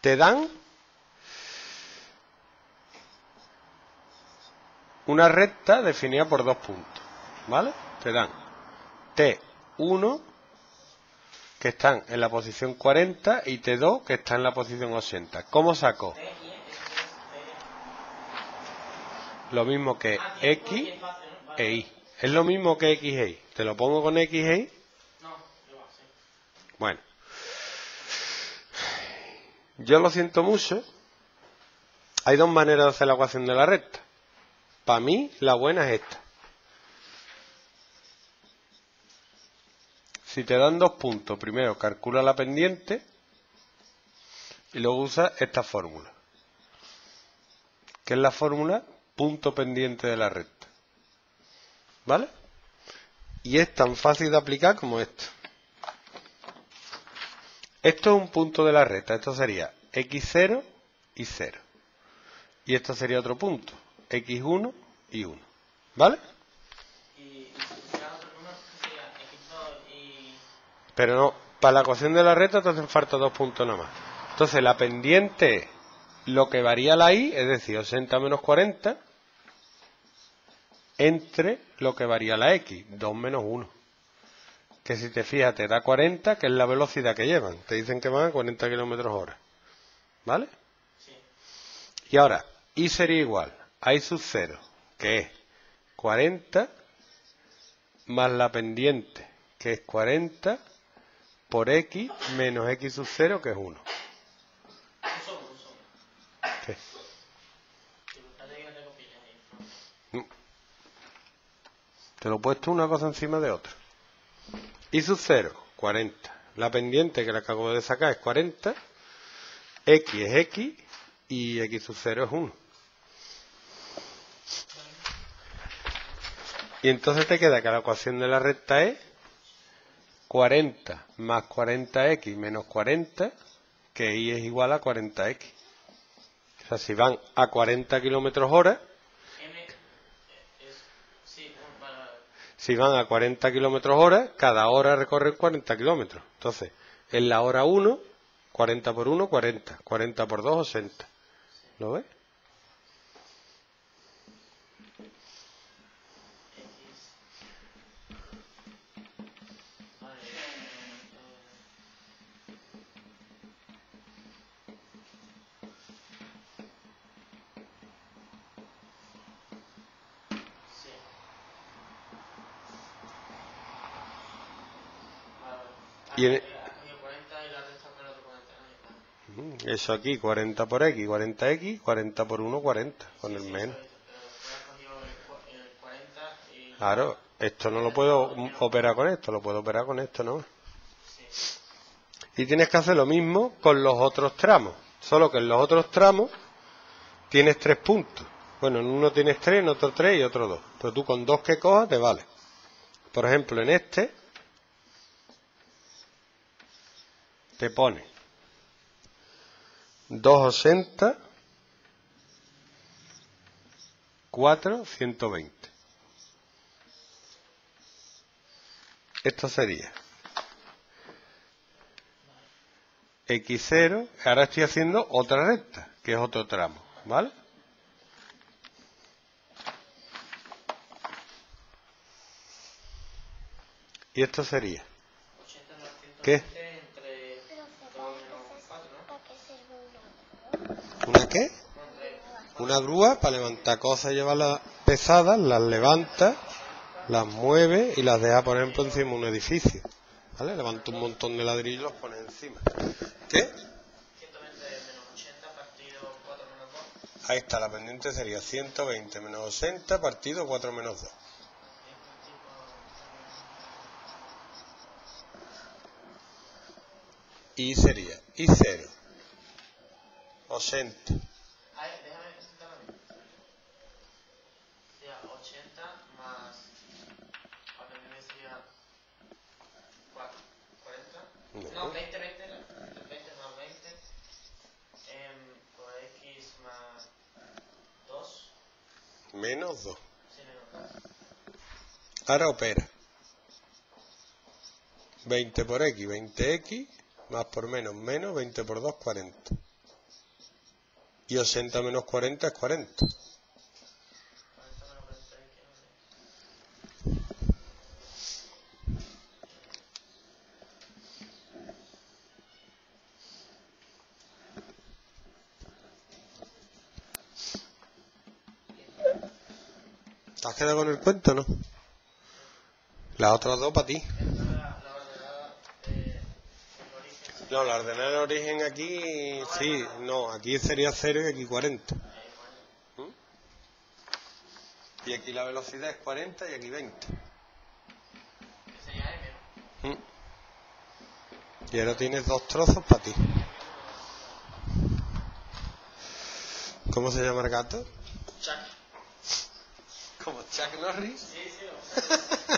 te dan una recta definida por dos puntos, ¿vale? Te dan T1, que están en la posición 40, y T2, que está en la posición 80. ¿Cómo saco? Lo mismo que X e Y. Es lo mismo que X e Y. ¿Te lo pongo con X e Y? No. Bueno. Yo lo siento mucho. Hay dos maneras de hacer la ecuación de la recta. Para mí, la buena es esta. Si te dan dos puntos, primero calcula la pendiente y luego usa esta fórmula, que es la fórmula punto pendiente de la recta, ¿vale? Y es tan fácil de aplicar como esto. Esto es un punto de la recta, esto sería x0 y 0. Y esto sería otro punto, x1 y 1, ¿vale? Pero no, para la ecuación de la recta te hacen falta dos puntos nada más. Entonces la pendiente es lo que varía la y, es decir, 80 menos 40, entre lo que varía la x, 2 menos 1. Que si te fijas te da 40, que es la velocidad que llevan. Te dicen que van a 40 km/h. ¿Vale? Sí. Y ahora, y sería igual a y sub 0, que es 40 más la pendiente, que es 40, por x menos x sub 0, que es 1. ¿Qué? Te lo he puesto una cosa encima de otra. Y sub 0, 40. La pendiente que la acabo de sacar es 40. X es x y x sub 0 es 1. Y entonces te queda que la ecuación de la recta es 40 más 40x menos 40, que y es igual a 40x. O sea, si van a 40 km/h, si van a 40 km/h, cada hora recorren 40 kilómetros. Entonces, en la hora 1, 40 por 1, 40. 40 por 2, 80. ¿Lo ves? Y en... eso aquí, 40 por x, 40x, 40 por 1, 40, con el menos. Claro, esto no lo puedo operar con esto, lo puedo operar con esto, ¿no? Y tienes que hacer lo mismo con los otros tramos, solo que en los otros tramos tienes tres puntos. Bueno, en uno tienes tres, en otro tres y otro dos. Pero tú con dos que cojas te vale. Por ejemplo, en este te pone 280, 4, 120. Esto sería X0. Ahora estoy haciendo otra recta, que es otro tramo, ¿vale? Y esto sería... ¿Qué? ¿Una qué? Una grúa para levantar cosas y llevarlas pesadas, las levanta, las mueve y las deja, por ejemplo, encima de un edificio. ¿Vale? Levanta un montón de ladrillos y los pone encima. ¿Qué? 120 menos 80 partido 4 menos 2. Ahí está, la pendiente sería 120 menos 80 partido 4 menos 2. Y sería y0. 80. A ver, déjame presentar a mí. Sería 80 más... ¿A qué me decía? 4. 40. No, 20, 20. 20 más 20. Por x más 2. Menos 2. Sí, menos 2. Ahora opera. 20 por x, 20x. Más por menos, menos. 20 por 2, 40. Y 80 menos 40 es 40. ¿Te has quedado con el cuento, no? Las otras dos para ti. No, la ordenada de origen aquí, sí, no, aquí sería 0 y aquí 40. Y aquí la velocidad es 40 y aquí 20. Y ahora tienes dos trozos para ti. ¿Cómo se llama el gato? Chuck. ¿Como Chuck Norris? Sí, sí.